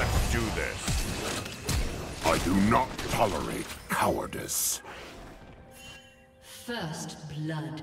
Let's do this. I do not tolerate cowardice. First blood.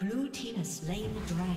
Blue team has slain the dragon.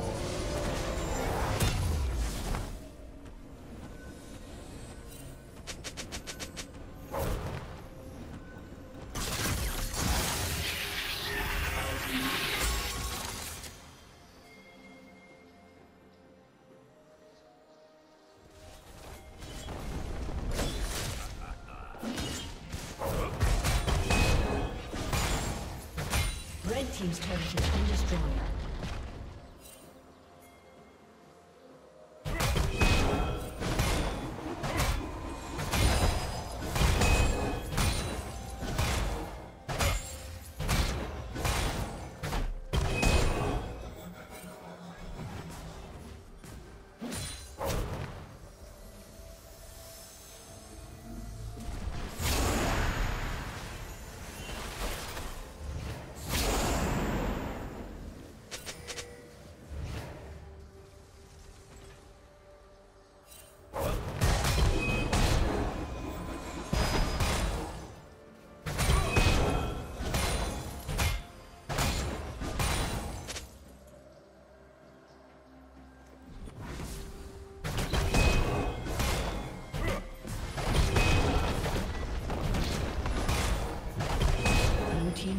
team's turret has been destroyed. Team's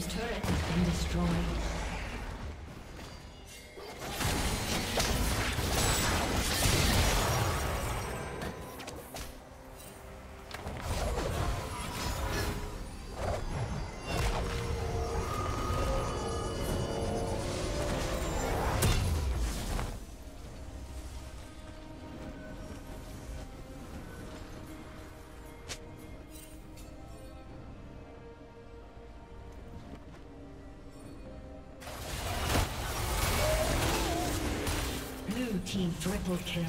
turret has been destroyed. Team triple kill.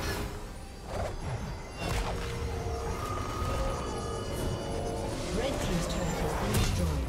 Red team's turret has been destroyed.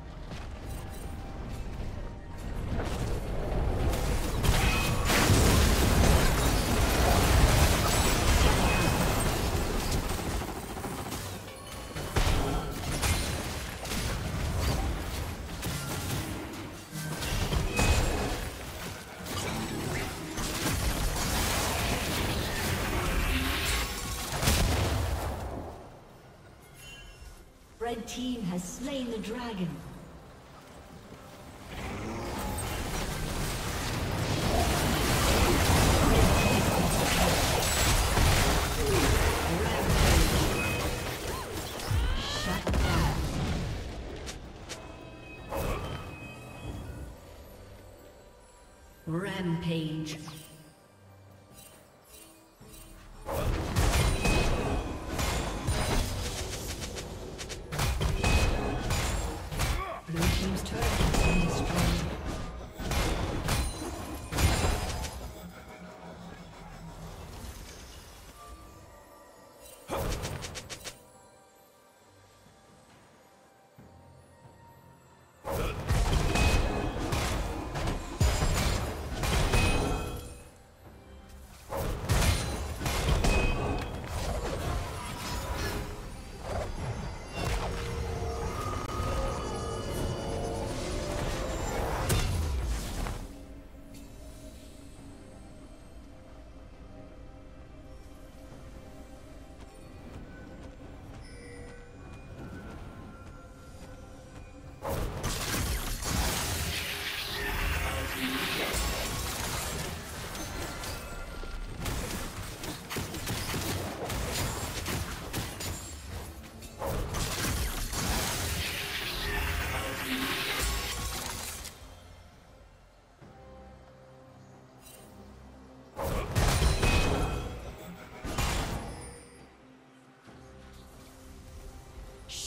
Red team has slain the dragon. Rampage.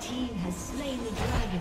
Team has slain the dragon.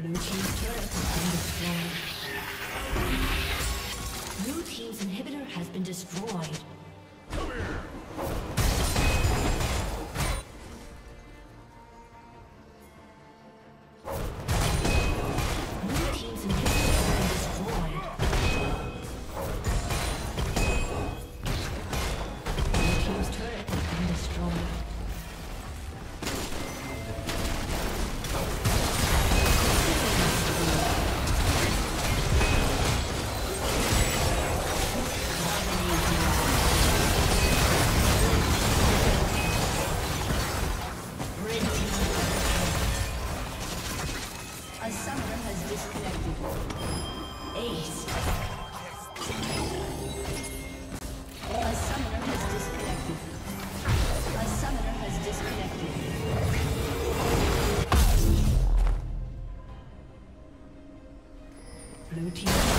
Blue team's turret has been destroyed. Blue team's inhibitor has been destroyed. Come here! Lutina.